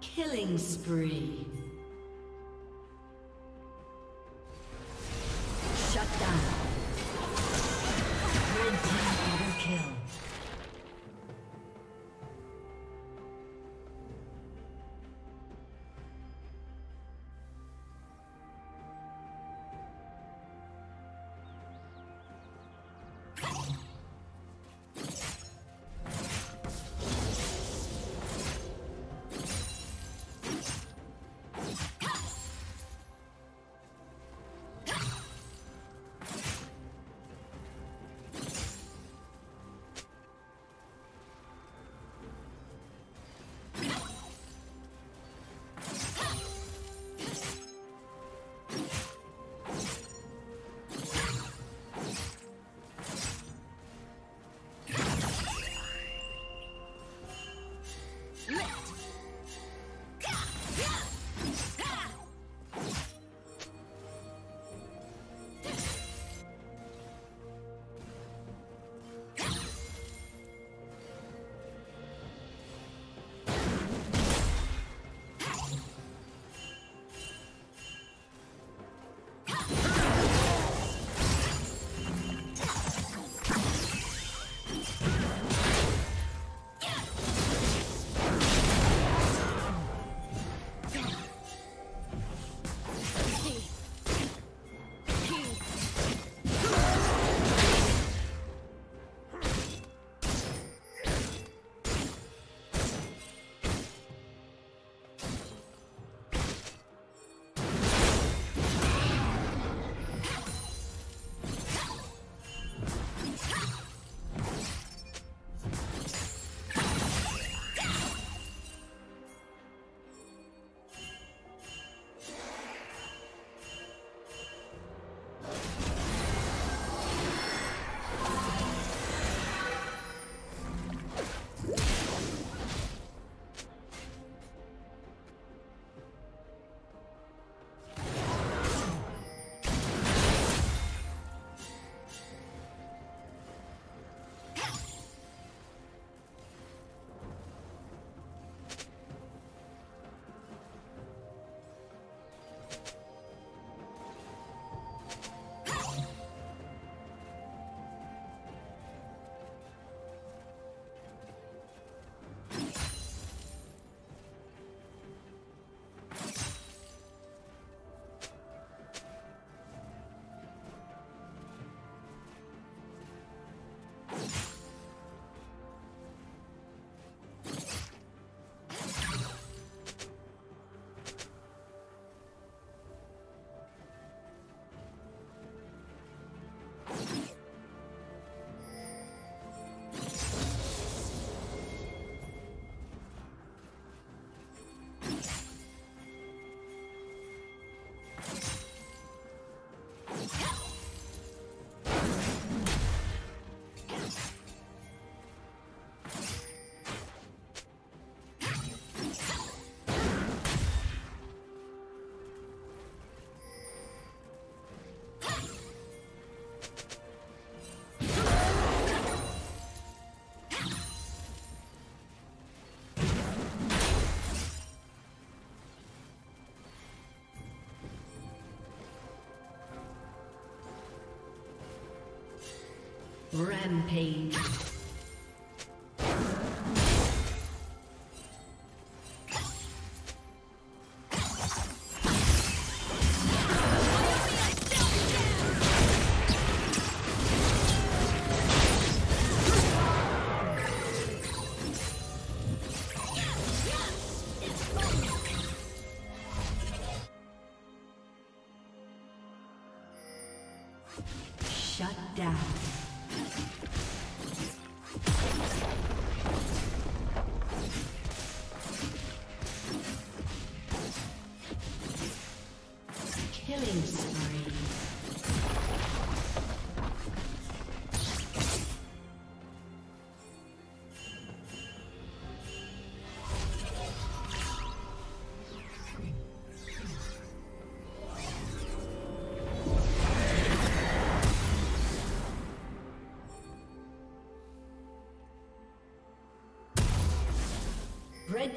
Killing spree. Shut down. Red team double kill. Rampage. down. Killing spree. Red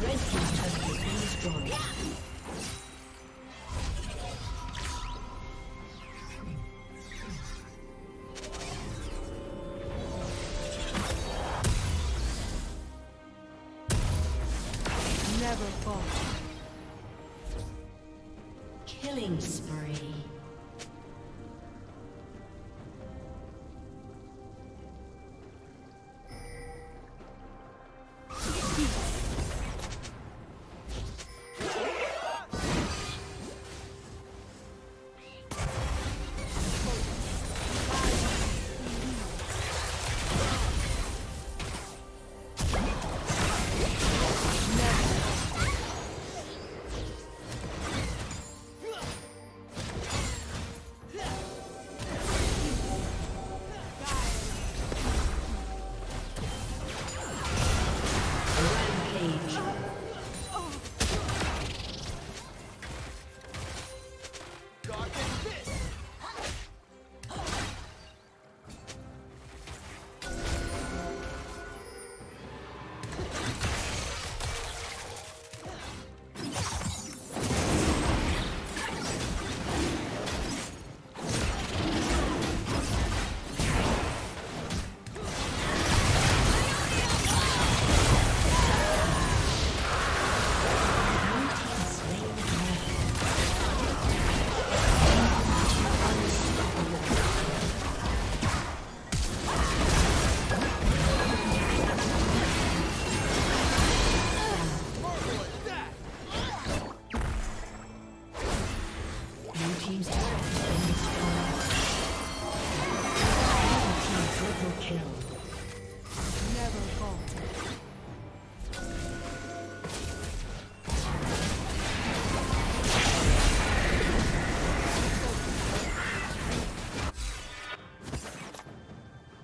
Red team's turret has been destroyed. Killing spree.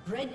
Red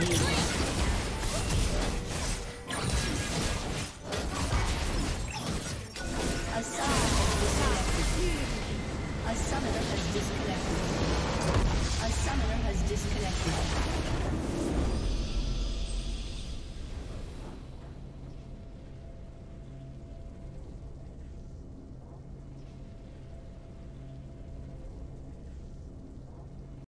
A summoner has disconnected.